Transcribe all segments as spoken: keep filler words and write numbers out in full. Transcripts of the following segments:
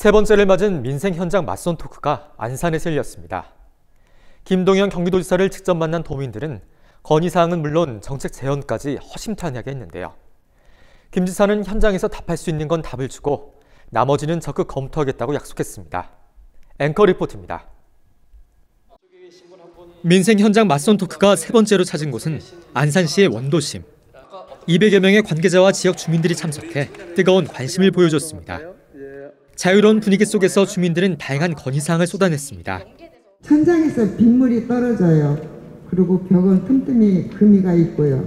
세 번째를 맞은 민생 현장 맞선 토크가 안산에서 열렸습니다. 김동연 경기도지사를 직접 만난 도민들은 건의사항은 물론 정책 제언까지 허심탄회하게 했는데요. 김 지사는 현장에서 답할 수 있는 건 답을 주고 나머지는 적극 검토하겠다고 약속했습니다. 앵커 리포트입니다. 민생 현장 맞선 토크가 세 번째로 찾은 곳은 안산시의 원도심. 이백여 명의 관계자와 지역 주민들이 참석해 뜨거운 관심을 보여줬습니다. 자유로운 분위기 속에서 주민들은 다양한 건의사항을 쏟아냈습니다. 천장에서 빗물이 떨어져요. 그리고 벽은 틈틈이 금이가 있고요.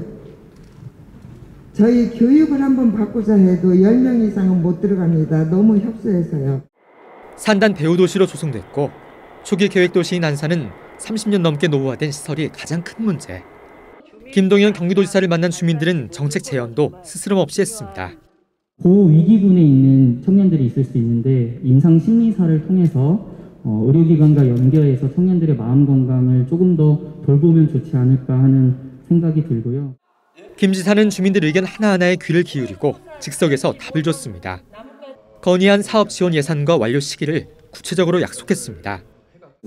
저희 교육을 한번 바꾸자 해도 열 명 이상은 못 들어갑니다. 너무 협소해서요. 산단 배후도시로 조성됐고 초기 계획도시인 안산은 삼십 년 넘게 노후화된 시설이 가장 큰 문제. 김동연 경기도지사를 만난 주민들은 정책 제언도 스스럼 없이 했습니다. 고위기군에 있는 청년들이 있을 수 있는데 임상심리사를 통해서 의료기관과 연계해서 청년들의 마음 건강을 조금 더 돌보면 좋지 않을까 하는 생각이 들고요. 김 지사는 주민들 의견 하나하나에 귀를 기울이고 즉석에서 답을 줬습니다. 건의한 사업 지원 예산과 완료 시기를 구체적으로 약속했습니다.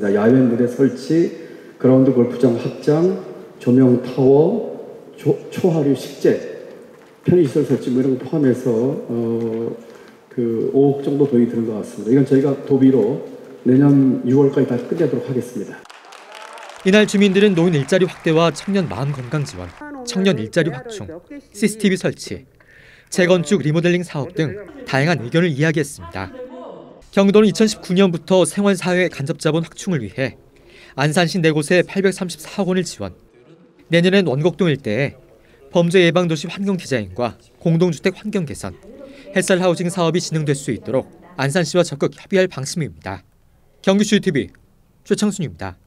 야외 무대 설치, 그라운드 골프장 확장, 조명 타워, 조, 초화류 식재, 편의시설 설치 뭐 이런 거 포함해서 어, 그 오억 정도 돈이 드는 것 같습니다. 이건 저희가 도비로 내년 유월까지 다 끝내도록 하겠습니다. 이날 주민들은 노인 일자리 확대와 청년 마음 건강 지원, 청년 일자리 확충, 씨씨티비 설치, 재건축 리모델링 사업 등 다양한 의견을 이야기했습니다. 경기도는 이천십구 년부터 생활사회간접자본 확충을 위해 안산시 네 곳에 팔백삼십사억 원을 지원, 내년엔 원곡동 일대에 범죄 예방 도시 환경 디자인과 공동주택 환경 개선, 햇살하우징 사업이 진행될 수 있도록 안산시와 적극 협의할 방침입니다. 경기지티비 최창순입니다.